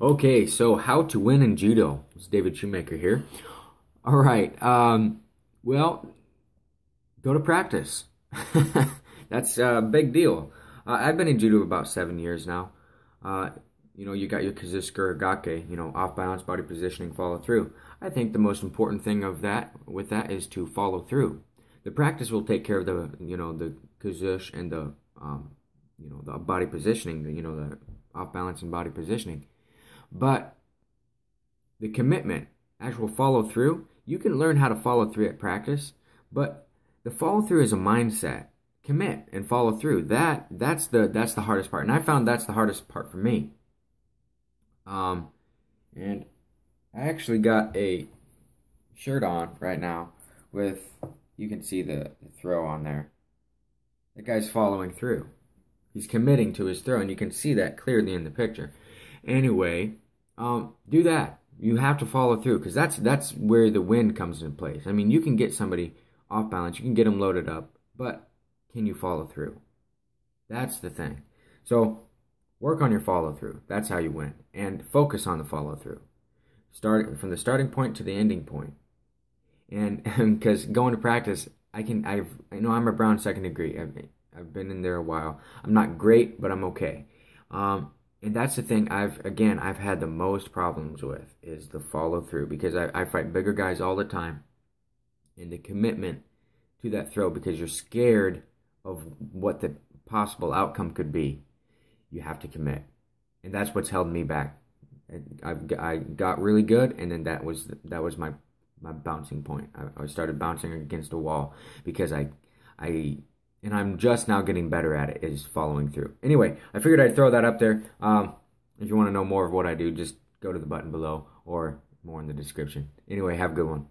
Okay, so how to win in judo. It's David Shoemaker here. All right, well, go to practice. That's a big deal. I've been in judo about 7 years now. You know, you got your kuzushi, kuragake, you know, off balance, body positioning, follow through. I think the most important thing with that is to follow through. The practice will take care of the, you know, the kuzushi and the, you know, the body positioning, you know, the off balance and body positioning. But the commitment, actual follow through, you can learn how to follow through at practice, but the follow through is a mindset. Commit and follow through. That's the hardest part, and I found that's the hardest part for me. And I actually got a shirt on right now with, you can see the throw on there. That guy's following through. He's committing to his throw, and you can see that clearly in the picture. Anyway, do that. You have to follow through, because that's where the win comes in place. I mean, you can get somebody off balance, you can get them loaded up, but can you follow through? That's the thing. So work on your follow through. That's how you win. And focus on the follow through. Start from the starting point to the ending point. And because going to practice, I know I'm a Brown second degree. I've been in there a while. I'm not great, but I'm okay. And that's the thing I've had the most problems with is the follow through, because I fight bigger guys all the time, and the commitment to that throw, because you're scared of what the possible outcome could be. You have to commit, and that's what's held me back. I got really good, and then that was my bouncing point. I started bouncing against a wall because I'm just now getting better at it, is following through. Anyway, I figured I'd throw that up there. If you want to know more of what I do, just go to the button below or more in the description. Anyway, have a good one.